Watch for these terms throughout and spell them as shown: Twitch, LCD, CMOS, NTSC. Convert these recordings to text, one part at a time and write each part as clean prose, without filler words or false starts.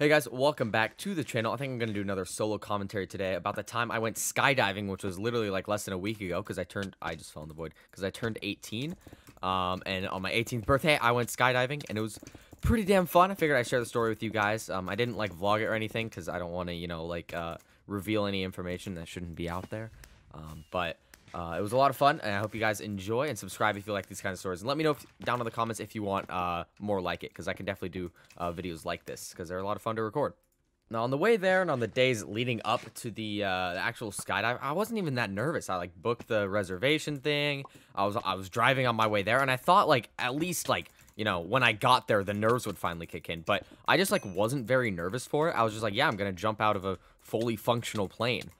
Hey guys, welcome back to the channel. I think I'm going to do another solo commentary today about the time I went skydiving, which was literally like less than a week ago because I just fell in the void because I turned 18. And on my 18th birthday, I went skydiving and it was pretty damn fun. I figured I'd share the story with you guys. I didn't like vlog it or anything because I don't want to, you know, like reveal any information that shouldn't be out there. It was a lot of fun, and I hope you guys enjoy, and subscribe if you like these kind of stories. And let me know down in the comments if you want more like it, because I can definitely do videos like this, because they're a lot of fun to record. Now, on the way there and on the days leading up to the actual skydive, I wasn't even that nervous. I, like, booked the reservation thing. I was driving on my way there, and I thought, like, at least, like, you know, when I got there, the nerves would finally kick in. But I just, like, wasn't very nervous for it. I was just like, yeah, I'm going to jump out of a fully functional plane.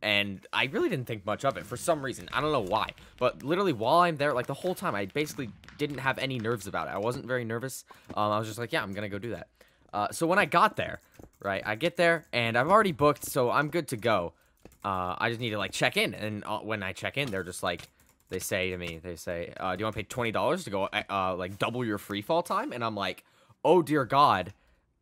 And I really didn't think much of it for some reason. I don't know why, but literally while I'm there, like the whole time, I basically didn't have any nerves about it. I wasn't very nervous. I was just like, yeah, I'm gonna go do that. So when I got there, right, I get there and I've already booked, so I'm good to go. I just need to like check in. And when I check in, they're just like, they say to me, they say, do you want to pay $20 to go, like double your free fall time? And I'm like, oh dear God.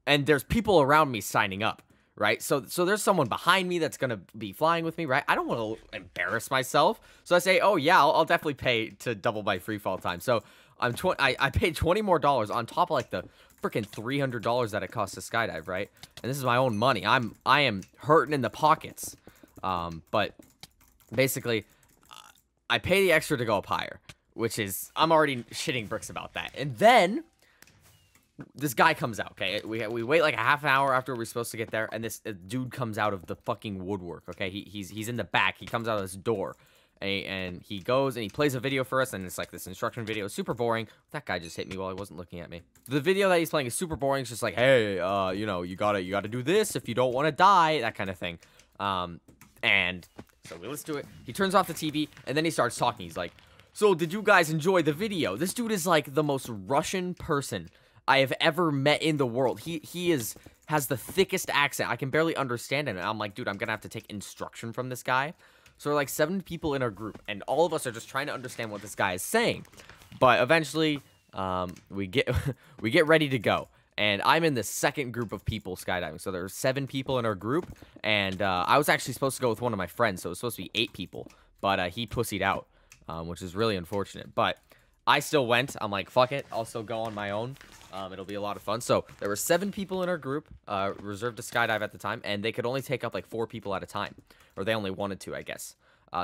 And there's people around me signing up. Right? So there's someone behind me that's going to be flying with me, right? I don't want to embarrass myself. So I say, oh, yeah, I'll definitely pay to double my free fall time. So I paid $20 more on top of, like, the freaking $300 that it costs to skydive, right? And this is my own money. I am hurting in the pockets. But basically, I pay the extra to go up higher, which is, I'm already shitting bricks about that. And then this guy comes out, okay? We wait like a half an hour after we're supposed to get there, and this dude comes out of the fucking woodwork, okay? He's in the back. He comes out of this door, and he goes, and he plays a video for us, and it's like this instruction video. It's super boring. That guy just hit me while he wasn't looking at me. The video that he's playing is super boring. It's just like, hey, you know, you gotta do this if you don't want to die, that kind of thing. And so we listen to it. He turns off the TV, and then he starts talking. He's like, so did you guys enjoy the video? This dude is like the most Russian person I have ever met in the world. He has the thickest accent. I can barely understand him. And I'm like, dude, I'm gonna have to take instruction from this guy. So we're like 7 people in our group, and all of us are just trying to understand what this guy is saying. But eventually, we get ready to go. And I'm in the second group of people skydiving. So there are 7 people in our group, and I was actually supposed to go with one of my friends, so it was supposed to be 8 people. But he pussied out, which is really unfortunate. But I still went. I'm like, fuck it. I'll still go on my own. It'll be a lot of fun. So there were 7 people in our group reserved to skydive at the time, and they could only take up like 4 people at a time, or they only wanted to, I guess.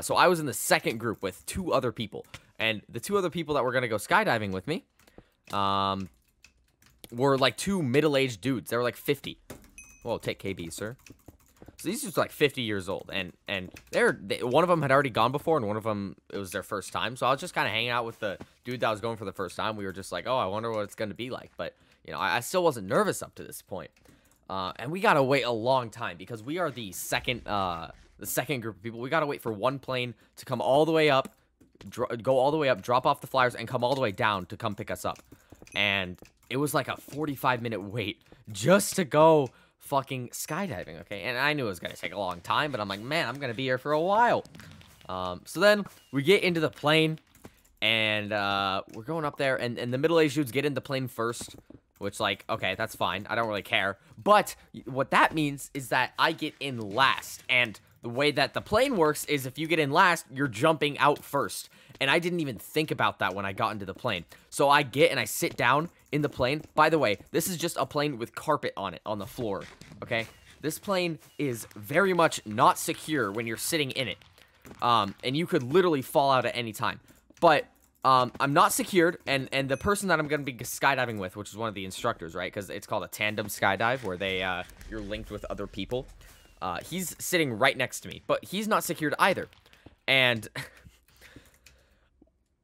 So I was in the second group with 2 other people, and the 2 other people that were going to go skydiving with me were like 2 middle-aged dudes. They were like 50. Whoa, take KB, sir. So these dudes are like 50 years old, and one of them had already gone before, and one of them, it was their first time. So I was just kind of hanging out with the dude that was going for the first time. We were just like, oh, I wonder what it's going to be like. But, you know, I still wasn't nervous up to this point. And we got to wait a long time because we are the second group of people. We got to wait for one plane to come all the way up, go all the way up, drop off the flyers, and come all the way down to come pick us up. And it was like a 45-minute wait just to go fucking skydiving, okay? And I knew it was gonna take a long time, but I'm like, man, I'm gonna be here for a while. So then we get into the plane, and we're going up there, and the middle-aged dudes get in the plane first, which, like, okay, that's fine. I don't really care. But what that means is that I get in last, and the way that the plane works is if you get in last, you're jumping out first. And I didn't even think about that when I got into the plane. So I get and I sit down in the plane. By the way, this is just a plane with carpet on it, on the floor, okay? This plane is very much not secure when you're sitting in it. And you could literally fall out at any time. But I'm not secured, and the person that I'm going to be skydiving with, which is one of the instructors, right? Because it's called a tandem skydive, where they you're linked with other people. He's sitting right next to me, but he's not secured either. And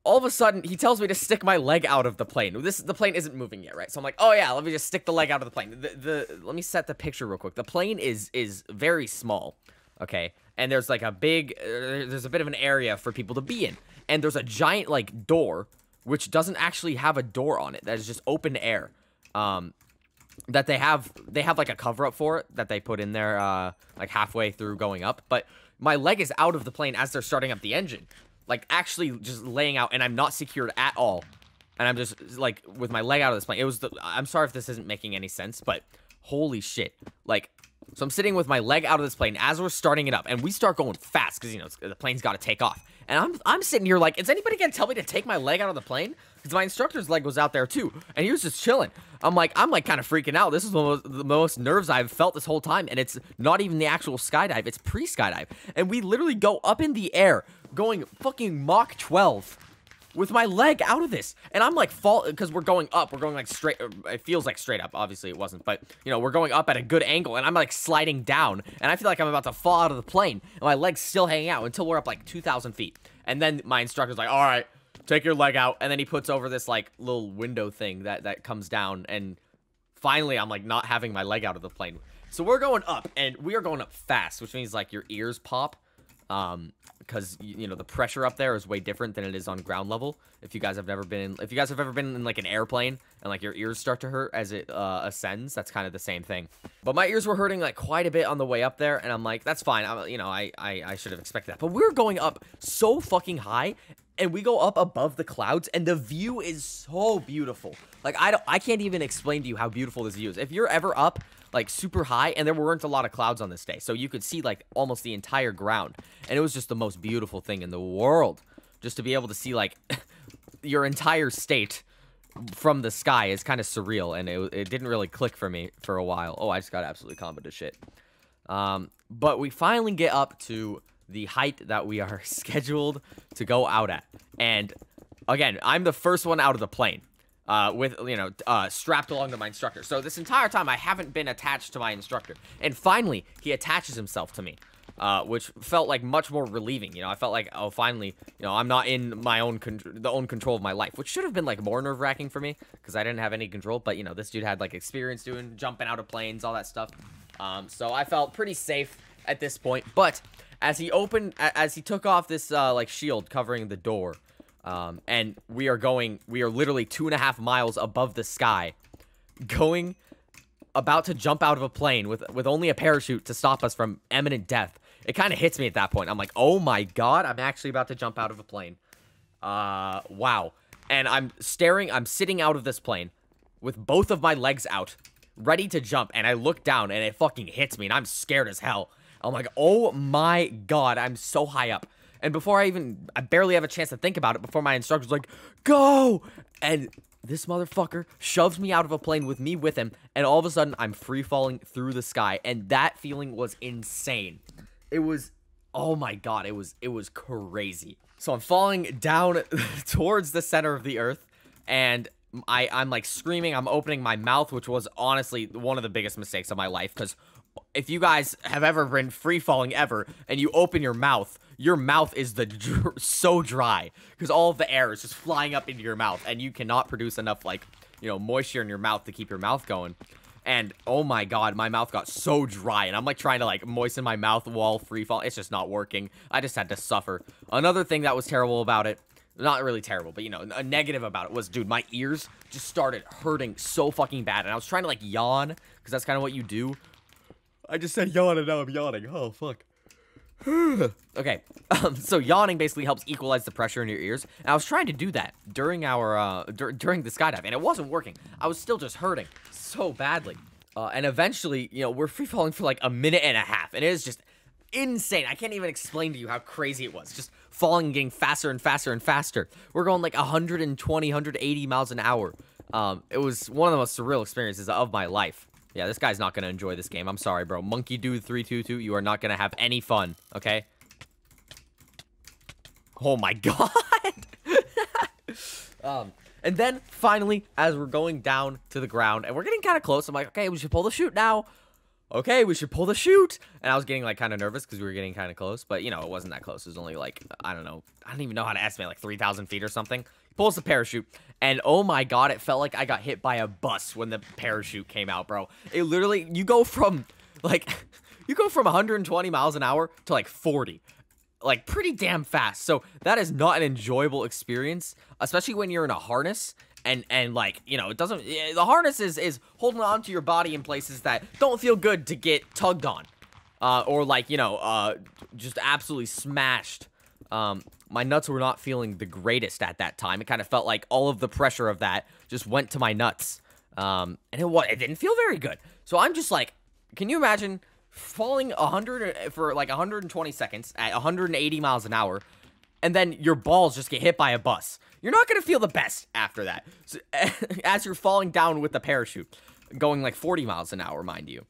all of a sudden, he tells me to stick my leg out of the plane. The plane isn't moving yet, right? So I'm like, oh yeah, let me just stick the leg out of the plane. Let me set the picture real quick. The plane is very small, okay? And there's like there's a bit of an area for people to be in. And there's a giant, like, door, which doesn't actually have a door on it. That is just open air. That they have like a cover-up for it that they put in there, like, halfway through going up. But my leg is out of the plane as they're starting up the engine. Like, actually just laying out, and I'm not secured at all. And I'm just, like, with my leg out of this plane. I'm sorry if this isn't making any sense, but Holy shit. Like, so I'm sitting with my leg out of this plane as we're starting it up, and we start going fast because, you know, the plane's got to take off. And I'm sitting here like, is anybody going to tell me to take my leg out of the plane? Because my instructor's leg was out there too, and he was just chilling. I'm like kind of freaking out. This is one of the most nerves I've felt this whole time, and it's not even the actual skydive. It's pre-skydive. And we literally go up in the air going fucking Mach 12 with my leg out of this. And I'm like, fall, because we're going up. We're going like straight, it feels like straight up. Obviously it wasn't, but you know, we're going up at a good angle, and I'm like sliding down, and I feel like I'm about to fall out of the plane, and my leg's still hanging out until we're up like 2,000 feet. And then my instructor's like, all right, take your leg out. And then he puts over this like little window thing that comes down, and finally I'm like not having my leg out of the plane. So we're going up, and we are going up fast, which means like your ears pop. Because, you know, the pressure up there is way different than it is on ground level. If you guys have ever been in, like, an airplane and, like, your ears start to hurt as it, ascends, that's kind of the same thing. But my ears were hurting, like, quite a bit on the way up there, and I'm like, that's fine. I should have expected that. But we're going up so fucking high, and we go up above the clouds, and the view is so beautiful. Like, I can't even explain to you how beautiful this view is. If you're ever up, like, super high, and there weren't a lot of clouds on this day, so you could see, like, almost the entire ground, and it was just the most beautiful thing in the world. Just to be able to see, like, your entire state from the sky is kind of surreal, and it didn't really click for me for a while. Oh, I just got absolutely comboed to shit. But we finally get up to the height that we are scheduled to go out at. And again, I'm the first one out of the plane, with, you know, strapped along to my instructor. So this entire time I haven't been attached to my instructor, and finally he attaches himself to me, which felt like much more relieving. You know, I felt like, oh, finally, you know, I'm not in my own control of my life, which should have been like more nerve-wracking for me because I didn't have any control. But you know, this dude had like experience doing jumping out of planes, all that stuff. So I felt pretty safe at this point. But as he took off this, like, shield covering the door, and we are literally 2.5 miles above the sky, about to jump out of a plane with only a parachute to stop us from imminent death. It kind of hits me at that point. I'm like, oh my God, I'm actually about to jump out of a plane. Wow. And I'm sitting out of this plane with both of my legs out, ready to jump, and I look down, and it fucking hits me, and I'm scared as hell. I'm like, oh my God, I'm so high up. And I barely have a chance to think about it before my instructor's like, go! And this motherfucker shoves me out of a plane with me with him, and all of a sudden, I'm free falling through the sky, and that feeling was insane. It was, oh my God, it was crazy. So I'm falling down towards the center of the earth, and I'm like screaming, I'm opening my mouth, which was honestly one of the biggest mistakes of my life, because if you guys have ever been free falling ever and you open your mouth is so dry because all of the air is just flying up into your mouth, and you cannot produce enough, like, you know, moisture in your mouth to keep your mouth going. And oh my God, my mouth got so dry, and I'm like trying to like moisten my mouth while free fall. It's just not working. I just had to suffer. Another thing that was terrible about it, not really terrible, but you know, a negative about it was, dude, my ears just started hurting so fucking bad, and I was trying to like yawn because that's kind of what you do. I just said yawn, and now I'm yawning. Oh, fuck. Okay. So yawning basically helps equalize the pressure in your ears. And I was trying to do that during our, during the skydive, and it wasn't working. I was still just hurting so badly. And eventually, you know, we're free falling for like 1.5 minutes, and it is just insane. I can't even explain to you how crazy it was. Just falling and getting faster and faster and faster. We're going like 120, 180 miles an hour. It was one of the most surreal experiences of my life. Yeah, this guy's not gonna enjoy this game. I'm sorry, bro. Monkey Dude 322, you are not gonna have any fun, okay? Oh my God! And then, finally, as we're going down to the ground, and we're getting kind of close, I'm like, okay, we should pull the chute now. Okay, we should pull the chute. And I was getting, like, kind of nervous because we were getting kind of close. But, you know, it wasn't that close. It was only, like, I don't know. I don't even know how to estimate, like, 3,000 feet or something. He pulls the parachute. And, oh, my God, it felt like I got hit by a bus when the parachute came out, bro. It literally, you go from, like, you go from 120 miles an hour to, like, 40. Like, pretty damn fast. So that is not an enjoyable experience, especially when you're in a harness. And like, you know, the harness is holding on to your body in places that don't feel good to get tugged on, or like, you know, just absolutely smashed. My nuts were not feeling the greatest at that time. It kind of felt like all of the pressure of that just went to my nuts. And it didn't feel very good. So I'm just like, can you imagine falling 100 for like 120 seconds at 180 miles an hour, and then your balls just get hit by a bus? You're not going to feel the best after that. So, as you're falling down with the parachute, going like 40 miles an hour, mind you.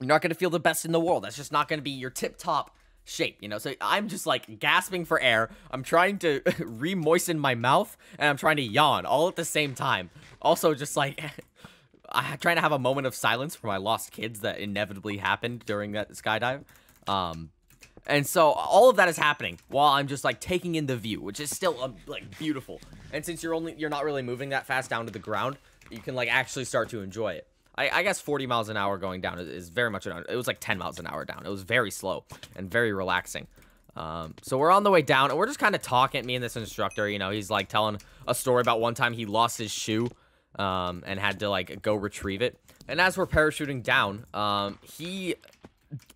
You're not going to feel the best in the world. That's just not going to be your tip-top shape, you know? So I'm just like gasping for air. I'm trying to re-moisten my mouth, and I'm trying to yawn all at the same time. Also just like... I'm trying to have a moment of silence for my lost kids that inevitably happened during that skydive. And so all of that is happening while I'm just like taking in the view, which is still like beautiful. And since you're not really moving that fast down to the ground, you can like actually start to enjoy it. I guess 40 miles an hour going down is very much it was like 10 miles an hour down. It was very slow and very relaxing. So we're on the way down, and we're just kind of talking, me and this instructor, you know, he's like telling a story about one time he lost his shoe. And had to like go retrieve it. And as we're parachuting down, he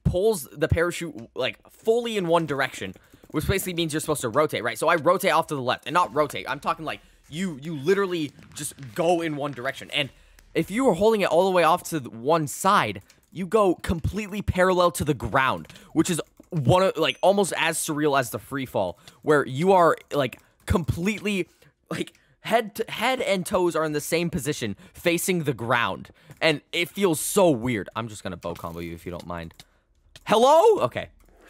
pulls the parachute like fully in one direction, which basically means you're supposed to rotate, right? So I rotate off to the left, and not rotate. I'm talking like you literally just go in one direction. And if you were holding it all the way off to one side, you go completely parallel to the ground, which is one of like almost as surreal as the free fall, where you are like completely like head and toes are in the same position, facing the ground. And it feels so weird. I'm just gonna bow combo you if you don't mind. Hello? Okay.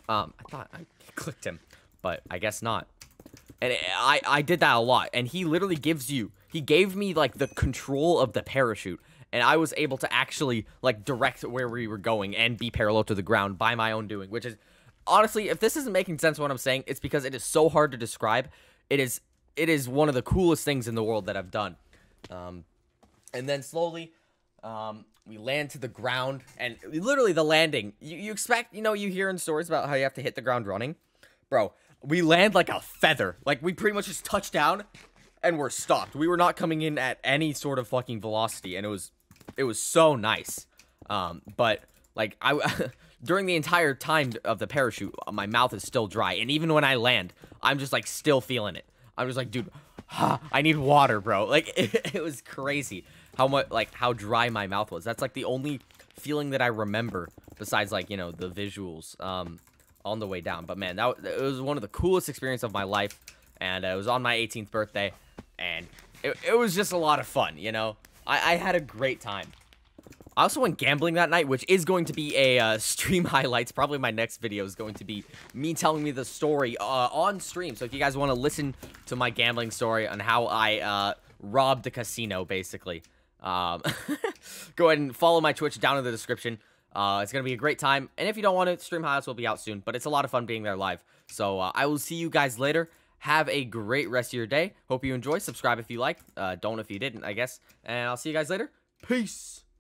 I thought I clicked him, but I guess not. And I did that a lot. And he literally gave me like the control of the parachute. And I was able to actually like direct where we were going and be parallel to the ground by my own doing, which is honestly, if this isn't making sense what I'm saying, it's because it is so hard to describe. It is one of the coolest things in the world that I've done. And then slowly, we land to the ground. And literally the landing, you expect, you know, you hear in stories about how you have to hit the ground running. Bro, we land like a feather. Like, we pretty much just touched down and we're stopped. We were not coming in at any sort of fucking velocity. And it was so nice. But, like, during the entire time of the parachute, my mouth is still dry. And even when I land, I'm just, like, still feeling it. I was like, dude, I need water, bro. Like, it was crazy how much, like, how dry my mouth was. That's, like, the only feeling that I remember besides, like, you know, the visuals on the way down. But, man, it was one of the coolest experiences of my life, and it was on my 18th birthday, and it was just a lot of fun, you know? I had a great time. I also went gambling that night, which is going to be a stream highlights. Probably my next video is going to be me telling me the story on stream. So if you guys want to listen to my gambling story on how I robbed a casino, basically, go ahead and follow my Twitch down in the description. It's going to be a great time. And if you don't want it, stream highlights will be out soon. But it's a lot of fun being there live. So I will see you guys later. Have a great rest of your day. Hope you enjoy. Subscribe if you like. Don't if you didn't, I guess. And I'll see you guys later. Peace.